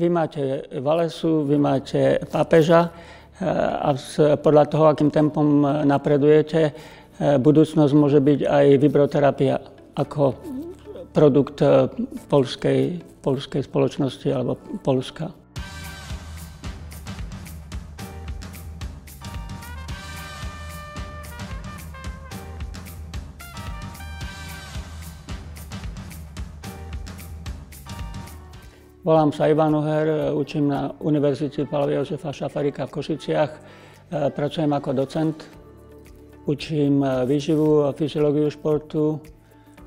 Vy máte Valesu, vy máte papeža a podľa toho, akým tempom napredujete, budúcnosť môže byť aj vibroterapia ako produkt poľskej spoločnosti alebo Poľska. Volám sa Ivan Uhér, učím na Univerzite Pavla Jozefa Šafárika v Košiciach. Pracujem ako docent, učím výživu a fyziológiu športu,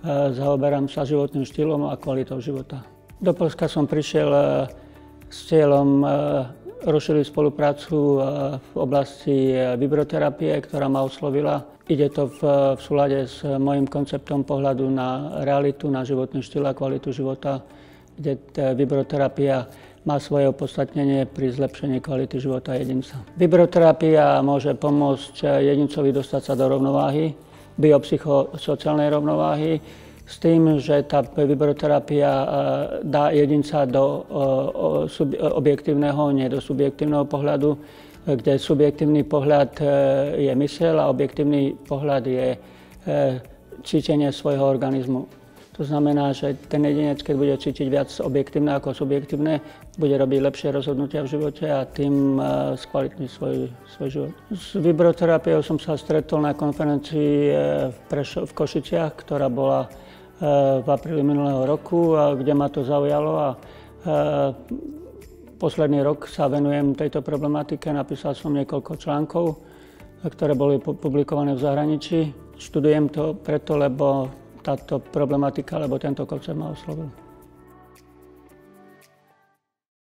zaoberám sa životným štýlom a kvalitou života. Do Poľska som prišiel s cieľom rozšíriť spoluprácu v oblasti vibroterapie, ktorá ma oslovila. Ide to v súlade s mojím konceptom pohľadu na realitu, na životný štýl a kvalitu života, kde vibroterapia má svoje opodstatnenie pri zlepšení kvality života jedinca. Vibroterapia môže pomôcť jedincovi dostať sa do rovnováhy, biopsychosociálnej rovnováhy, s tým, že tá vibroterapia dá jedinca do objektívneho, nie do subjektívneho pohľadu, kde subjektívny pohľad je myseľ a objektívny pohľad je cítenie svojho organizmu. To znamená, že ten jedinec, keď bude cítiť viac objektívne ako subjektívne, bude robiť lepšie rozhodnutia v živote a tým skvalitní svoj život. S vibroterapiou som sa stretol na konferencii v Košiciach, ktorá bola v apríli minulého roku, kde ma to zaujalo. A posledný rok sa venujem tejto problematike. Napísal som niekoľko článkov, ktoré boli publikované v zahraničí. Študujem to preto, lebo táto problematika, alebo tento koncept ma oslovil.